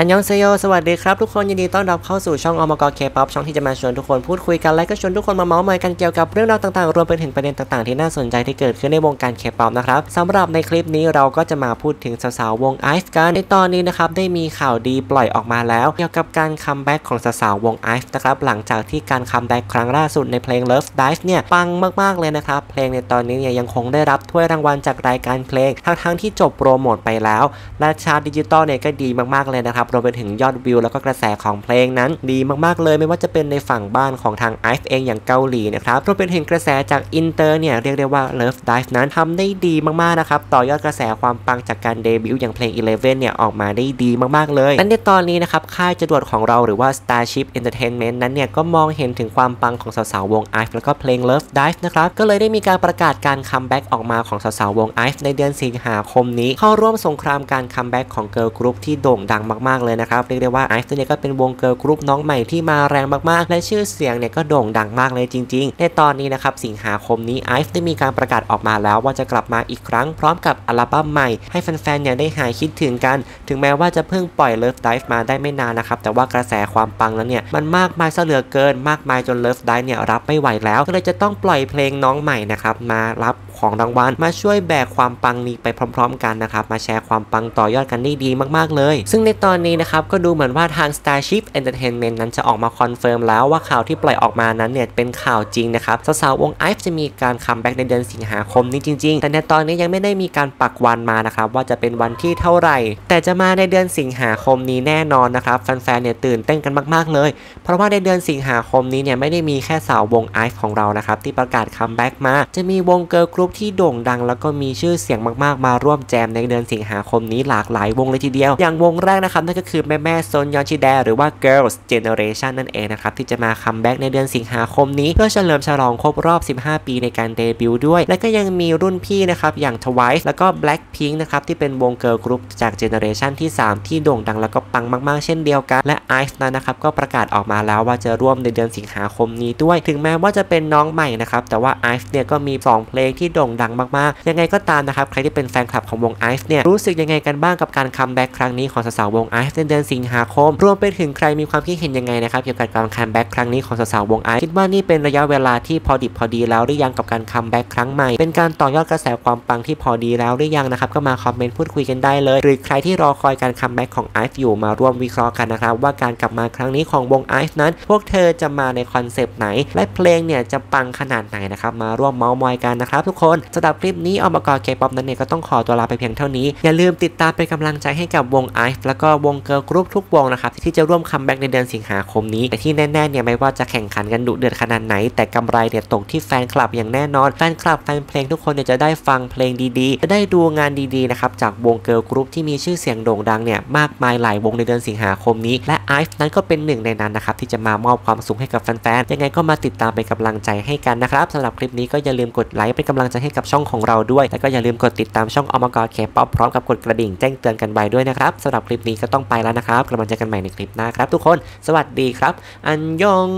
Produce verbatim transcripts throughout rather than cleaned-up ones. อันยองเซโยสวัสดีครับทุกคนยินดีต้อนรับเข้าสู่ช่อง โอ เอ็ม เค K-พี โอ พี ช่องที่จะมาชวนทุกคนพูดคุยกันและก็ชวนทุกคนมาเมาส์มอยกันเกี่ยวกับเรื่องราวต่างๆรวมไปถึงประเด็นต่างๆที่น่าสนใจที่เกิดขึ้นในวงการ K-พี โอ พี นะครับสำหรับในคลิปนี้เราก็จะมาพูดถึงสาวๆวง ไอ วี อี กันในตอนนี้นะครับได้มีข่าวดีปล่อยออกมาแล้วเกี่ยวกับการคัมแบ็กของสาวๆวง ไอ วี อี นะครับหลังจากที่การคัมแบ็กครั้งล่าสุดในเพลง Love Dive เนี่ยปังมากๆเลยนะครับเพลงในตอนนี้เนี่ยยังคงได้รับถ้วยรางวัลจากรายการเพลงทั้งๆที่จบโปรโมทไปแล้วและชาร์ตดิจิตอลเนี่ยก็ดีมากๆเลยนะครับรวมไปถึงยอดวิวแล้วก็กระแสของเพลงนั้นดีมากๆเลยไม่ว่าจะเป็นในฝั่งบ้านของทาง ไอ วี อี เองอย่างเกาหลีนะครับรวมไปถึงกระแสจากอินเตอร์เนี่ยเรียกได้ว่า Love Dive นั้นทำได้ดีมากๆนะครับต่อยอดกระแสความปังจากการเดบิวต์อย่างเพลงสิบเอ็ดเนี่ยออกมาได้ดีมากๆเลยและในตอนนี้นะครับค่ายจรวดของเราหรือว่า Starship Entertainment นั้นเนี่ยก็มองเห็นถึงความปังของสาวๆวง ไอ วี อี แล้วก็เพลง Love Dive นะครับก็เลยได้มีการประกาศการคัมแบ็กออกมาของสาวๆวง ไอ วี อี ในเดือนสิงหาคมนี้เข้าร่วมสงครามการคัมแบ็กของ Girl Group ที่โด่งดังมากๆเลยนะครับเรียกได้ว่า ไอ วี อี เนี่ยก็เป็นวงเกิร์ลกรุ๊ปน้องใหม่ที่มาแรงมากๆและชื่อเสียงเนี่ยก็โด่งดังมากเลยจริงๆในตอนนี้นะครับสิงหาคมนี้ ไอ วี อี ได้มีการประกาศออกมาแล้วว่าจะกลับมาอีกครั้งพร้อมกับอัลบั้มใหม่ให้แฟนๆเนี่ยได้หายคิดถึงกันถึงแม้ว่าจะเพิ่งปล่อย Love Dive มาได้ไม่นานนะครับแต่ว่ากระแสความปังนั้นเนี่ยมันมากมายซะเหลือเกินมากมายจน Love Dive เนี่ยรับไม่ไหวแล้วก็เลยจะต้องปล่อยเพลงน้องใหม่นะครับมารับของรางวัลมาช่วยแบกความปังนี้ไปพร้อมๆกันนะครับมาแชร์ความปังต่อยอดกันได้ดีมากๆเลยซึ่งในตอนนี้นะครับก็ดูเหมือนว่าทาง Starship Entertainment นั้นจะออกมาคอนเฟิร์มแล้วว่าข่าวที่ปล่อยออกมานั้นเนี่ยเป็นข่าวจริงนะครับสาวๆวง ไอ วี อี จะมีการคัมแบ็กในเดือนสิงหาคมนี้จริงๆแต่ในตอนนี้ยังไม่ได้มีการปักวันมานะครับว่าจะเป็นวันที่เท่าไหร่แต่จะมาในเดือนสิงหาคมนี้แน่นอนนะครับแฟนๆเนี่ยตื่นเต้นกันมากๆเลยเพราะว่าในเดือนสิงหาคมนี้เนี่ยไม่ได้มีแค่สาววง ไอ วี อี ของเรานะครับที่ประกาศคัมแบ็กมาจะมีวงเกิร์ลกรุ๊ปที่โด่งดังแล้วก็มีชื่อเสียงมากๆมาร่วมแจมในเดือนสิงหาคมนี้หลากหลายวงเลยทีเดียวอย่างวงแรกนะครับนั่นก็คือแม่แม่ซนยอนชิแดหรือว่า Girls' Generation นั่นเองนะครับที่จะมาคัมแบ็กในเดือนสิงหาคมนี้เพื่อเฉลิมฉลองครบรอบสิบห้าปีในการเดบิวต์ด้วยและก็ยังมีรุ่นพี่นะครับอย่าง ทไวซ์ แล้วก็ แบล็คพิงค์ นะครับที่เป็นวงเกิร์ลกรุ๊ปจาก Generation ที่สามที่โด่งดังแล้วก็ปังมากๆเช่นเดียวกันและ ไอ วี อี นั้นนะครับก็ประกาศออกมาแล้วว่าจะร่วมในเดือนสิงหาคมนี้ด้วยถึงแม้ว่าจะเป็นน้องใหม่นะครับแต่ว่า ไอ วี อี เนี่ยก็มีสองเพลงที่โด่งดังมากๆยังไงก็ตามนะครับใครที่เป็นแฟนคลับของวง ไอ วี อี เนี่ยรู้สึกยังไงกันบ้างกับการคัมแบ็กครั้งนี้ของสาวๆวง ไอ วี อี ในเดือนสิงหาคมรวมไปถึงใครมีความคิดเห็นยังไงนะครับเกี่ยวกับการคัมแบ็กครั้งนี้ของสาวๆวง ไอ วี อี คิดว่านี่เป็นระยะเวลาที่พอดิบพอดีแล้วหรือยังกับการคัมแบ็กครั้งใหม่เป็นการต่อยอดกระแสความปังที่พอดีแล้วหรือยังนะครับก็มาคอมเมนต์พูดคุยกันได้เลยหรือใครที่รอคอยการคัมแบ็กของ ไอ วี อี อยู่มาร่วมวิเคราะห์กันนะครับว่าการกลับมาครั้งนี้ของวง ไอ วี อี นั้นพวกเธอจะมาในคอนเซปต์ไหนและเพลงเนี่ยจะปังขนาดไหนนะครับมาร่วมเมาท์มอยกันนะครับทุกคนสำหรับคลิปนี้ โอ เอ็ม เค K-พี โอ พี นั้นเนี่ยก็ต้องขอตัวลาไปเพียงเท่านี้อย่าลืมติดตามเป็นกำลังใจให้กับวง ไอ วี อี แล้วก็วงเกิร์ลกรุ๊ปทุกวงนะครับที่จะร่วมคัมแบ็กในเดือนสิงหาคมนี้แต่ที่แน่ๆเนี่ยไม่ว่าจะแข่งขันกันดุเดือดขนาดไหนแต่กำไรเนี่ยตกที่แฟนคลับอย่างแน่นอนแฟนคลับแฟนเพลงทุกคนเนี่ยจะได้ฟังเพลงดีๆจะได้ดูงานดีๆนะครับจากวงเกิร์ลกรุ๊ปที่มีชื่อเสียงโด่งดังเนี่ยมากมายหลายวงในเดือนสิงหาคมนี้และ ไอ วี อี นั้นก็เป็นหนึ่งในนั้นนะครับที่จะมามอบความสุขให้กับแฟนๆยังไงก็มาติดตามเป็นกำลังใจให้กันนะครับสำหรับคลิปนี้ก็อย่าลืมกดไลค์เป็นกำลังใจให้กับช่องของเราด้วยและก็อย่าลืมกดติดตามช่อง โอ เอ็ม เค K-พี โอ พี พร้อมกับกดกระดิ่งแจ้งเตือนกันไว้ด้วยนะครับสำหรับคลิปนี้ก็ต้องไปแล้วนะครับกลับมาเจอกันใหม่ในคลิปหน้าครับทุกคนสวัสดีครับอันยอง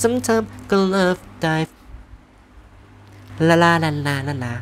sometimes ก็ love dive ลาลาลาลาลา